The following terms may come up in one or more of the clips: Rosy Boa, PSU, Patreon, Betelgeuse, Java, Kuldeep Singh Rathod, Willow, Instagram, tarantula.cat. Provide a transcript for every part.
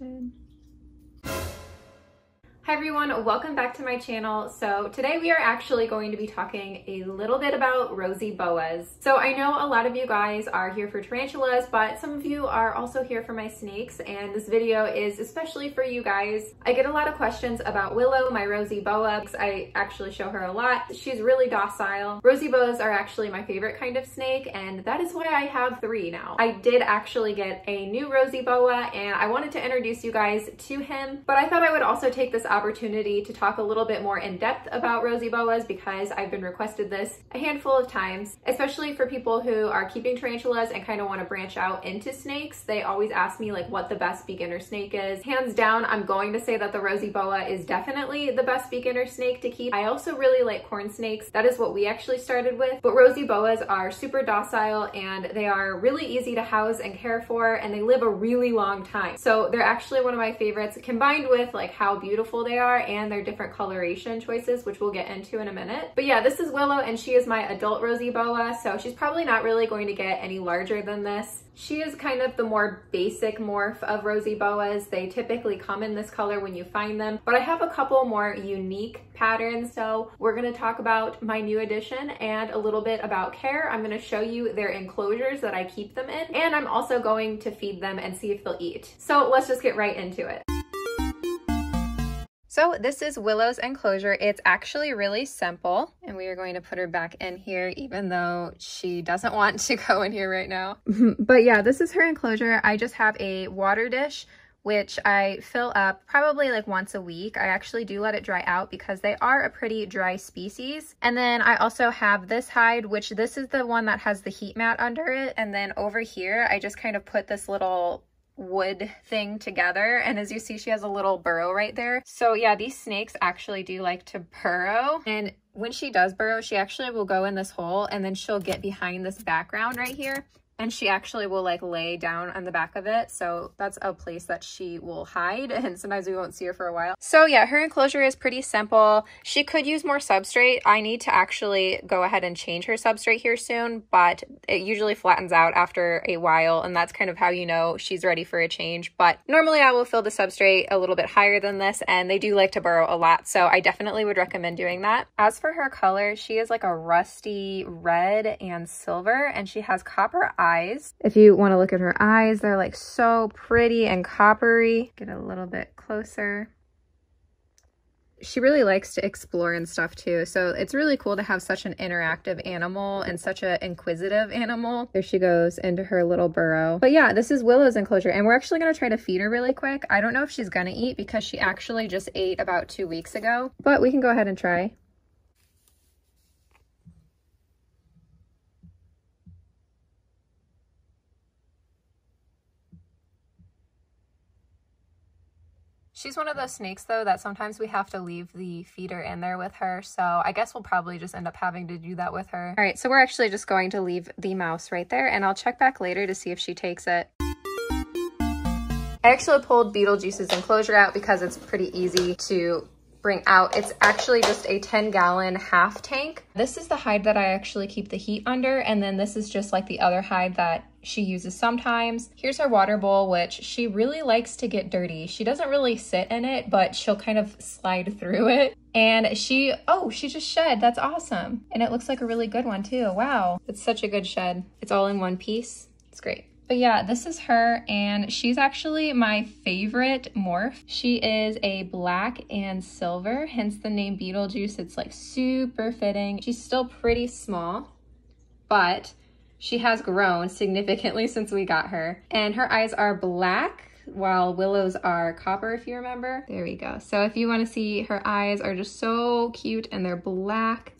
interested. Hi everyone, welcome back to my channel. So today we are actually going to be talking a little bit about rosy boas. So I know a lot of you guys are here for tarantulas, but some of you are also here for my snakes, and this video is especially for you guys. I get a lot of questions about Willow, my rosy boa, because I actually show her a lot. She's really docile. Rosy boas are actually my favorite kind of snake, and that is why I have 3 now. I did actually get a new rosy boa, and I wanted to introduce you guys to him, but I thought I would also take this opportunity to talk a little bit more in depth about rosy boas because I've been requested this a handful of times, especially for people who are keeping tarantulas and kind of want to branch out into snakes. They always ask me like what the best beginner snake is. Hands down, I'm going to say that the rosy boa is definitely the best beginner snake to keep. I also really like corn snakes. That is what we actually started with, but rosy boas are super docile and they are really easy to house and care for, and they live a really long time. So they're actually one of my favorites, combined with like how beautiful they are and their different coloration choices, which we'll get into in a minute. But yeah, this is Willow and she is my adult rosy boa, so she's probably not really going to get any larger than this. She is kind of the more basic morph of rosy boas. They typically come in this color when you find them, but I have a couple more unique patterns. So we're going to talk about my new addition and a little bit about care. I'm going to show you their enclosures that I keep them in, and I'm also going to feed them and see if they'll eat. So let's just get right into it. So this is Willow's enclosure. It's actually really simple, and we are going to put her back in here even though she doesn't want to go in here right now. But yeah, this is her enclosure. I just have a water dish which I fill up probably like once a week. I actually do let it dry out because they are a pretty dry species. And then I also have this hide, which this is the one that has the heat mat under it. And then over here, I just kind of put this little wood thing together, and as you see she has a little burrow right there. So yeah, these snakes actually do like to burrow, and when she does burrow she actually will go in this hole and then she'll get behind this background right here, and she actually will like lay down on the back of it. So that's a place that she will hide, and sometimes we won't see her for a while. So yeah, her enclosure is pretty simple. She could use more substrate. I need to actually go ahead and change her substrate here soon, but it usually flattens out after a while, and that's kind of how you know she's ready for a change. But normally I will fill the substrate a little bit higher than this, and they do like to burrow a lot, so I definitely would recommend doing that. As for her color, she is like a rusty red and silver, and she has copper eyes. If you want to look at her eyes, they're like so pretty and coppery. Get a little bit closer. She really likes to explore and stuff too, so it's really cool to have such an interactive animal and such an inquisitive animal. There she goes into her little burrow. But yeah, this is Willow's enclosure, and we're actually going to try to feed her really quick. I don't know if she's going to eat because she actually just ate about 2 weeks ago, but we can go ahead and try. She's one of those snakes though that sometimes we have to leave the feeder in there with her, so I guess we'll probably just end up having to do that with her. All right, so we're actually just going to leave the mouse right there, and I'll check back later to see if she takes it. I actually pulled Betelgeuse's enclosure out because it's pretty easy to bring out. It's actually just a 10-gallon half tank. This is the hide that I actually keep the heat under, and then this is just like the other hide that she uses sometimes. Here's her water bowl, which she really likes to get dirty. She doesn't really sit in it, but she'll kind of slide through it. And she just shed. That's awesome. And it looks like a really good one too. Wow. It's such a good shed. It's all in one piece. It's great. But yeah, this is her, and she's actually my favorite morph. She is a black and silver, hence the name Betelgeuse. It's like super fitting. She's still pretty small, but she has grown significantly since we got her, and her eyes are black while Willow's are copper, if you remember. There we go. So if you want to see, her eyes are just so cute and they're black.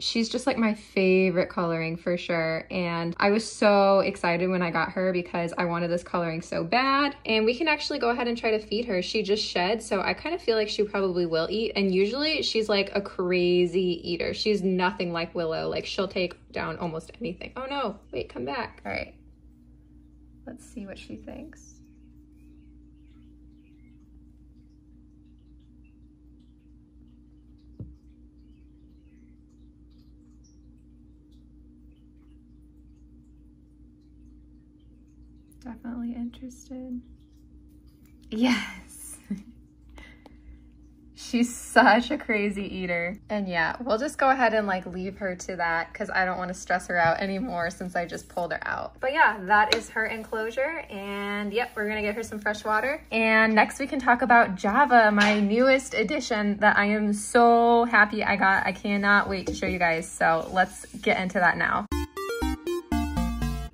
She's just like my favorite coloring for sure, and I was so excited when I got her because I wanted this coloring so bad. And we can actually go ahead and try to feed her. She just shed, so I kind of feel like she probably will eat, and usually she's like a crazy eater. She's nothing like Willow. Like, she'll take down almost anything. Oh no, wait, come back. All right, let's see what she thinks. Definitely interested. Yes. She's such a crazy eater. And yeah, we'll just go ahead and like leave her to that because I don't want to stress her out anymore since I just pulled her out. But yeah, that is her enclosure. And yep, we're gonna get her some fresh water. And next we can talk about Java, my newest addition that I am so happy I got. I cannot wait to show you guys. So let's get into that now.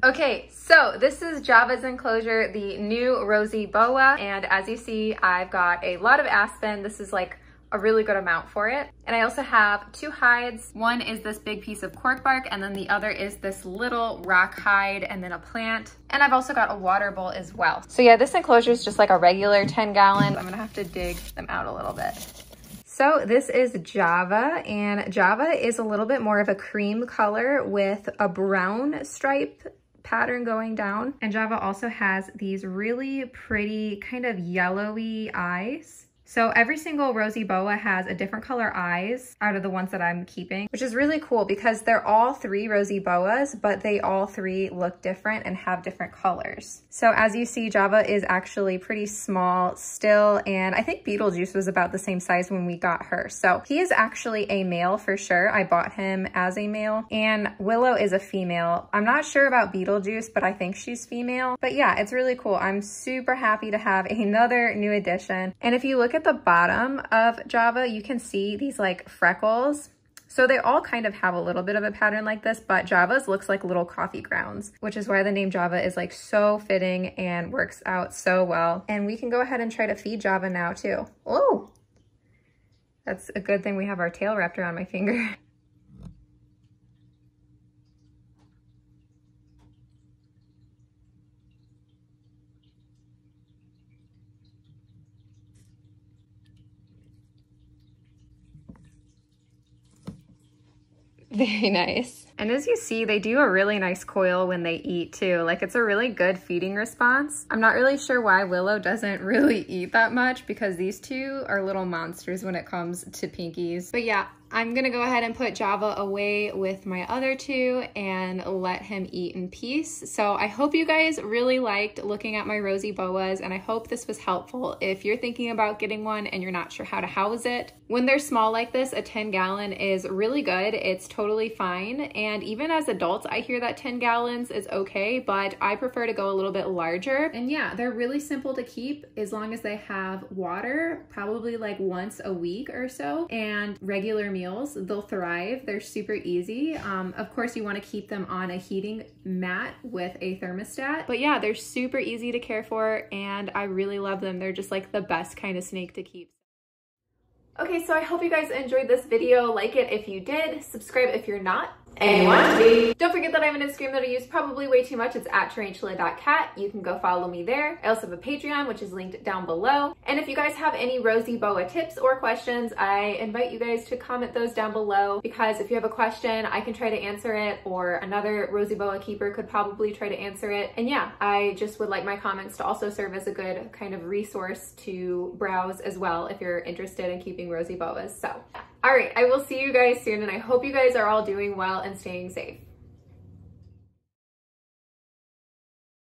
Okay, so this is Java's enclosure, the new Rosy Boa. And as you see, I've got a lot of aspen. This is like a really good amount for it. And I also have two hides. One is this big piece of cork bark, and then the other is this little rock hide and then a plant. And I've also got a water bowl as well. So yeah, this enclosure is just like a regular 10-gallon. I'm gonna have to dig them out a little bit. So this is Java, and Java is a little bit more of a cream color with a brown stripe pattern going down. And Java also has these really pretty kind of yellowy eyes. So every single Rosy Boa has a different color eyes out of the ones that I'm keeping, which is really cool because they're all three Rosy Boas, but they all three look different and have different colors. So as you see, Java is actually pretty small still, and I think Betelgeuse was about the same size when we got her. So he is actually a male for sure. I bought him as a male, and Willow is a female. I'm not sure about Betelgeuse, but I think she's female. But yeah, it's really cool. I'm super happy to have another new addition. And if you look at the bottom of Java, you can see these like freckles. So they all kind of have a little bit of a pattern like this, but Java's looks like little coffee grounds, which is why the name Java is like so fitting and works out so well. And we can go ahead and try to feed Java now too. Oh, that's a good thing we have our tail wrapped around my finger. Very nice. And as you see, they do a really nice coil when they eat too. Like, it's a really good feeding response. I'm not really sure why Willow doesn't really eat that much because these two are little monsters when it comes to pinkies. But yeah, I'm gonna go ahead and put Java away with my other two and let him eat in peace. So I hope you guys really liked looking at my Rosy Boas, and I hope this was helpful if you're thinking about getting one and you're not sure how to house it. When they're small like this, a 10-gallon is really good. It's totally fine. And even as adults, I hear that 10 gallons is okay, but I prefer to go a little bit larger. And yeah, they're really simple to keep as long as they have water, probably like once a week or so, and regular meals. They'll thrive. They're super easy. Of course, you want to keep them on a heating mat with a thermostat. But yeah, they're super easy to care for, and I really love them. They're just like the best kind of snake to keep. Okay, so I hope you guys enjoyed this video. Like it if you did. Subscribe if you're not. And don't forget that I have an Instagram that I use probably way too much. It's at tarantula.cat. You can go follow me there. I also have a Patreon, which is linked down below. And if you guys have any Rosy Boa tips or questions, I invite you guys to comment those down below, because if you have a question, I can try to answer it, or another Rosy Boa keeper could probably try to answer it. And yeah, I just would like my comments to also serve as a good kind of resource to browse as well if you're interested in keeping Rosy Boas. So all right, I will see you guys soon, and I hope you guys are all doing well and staying safe.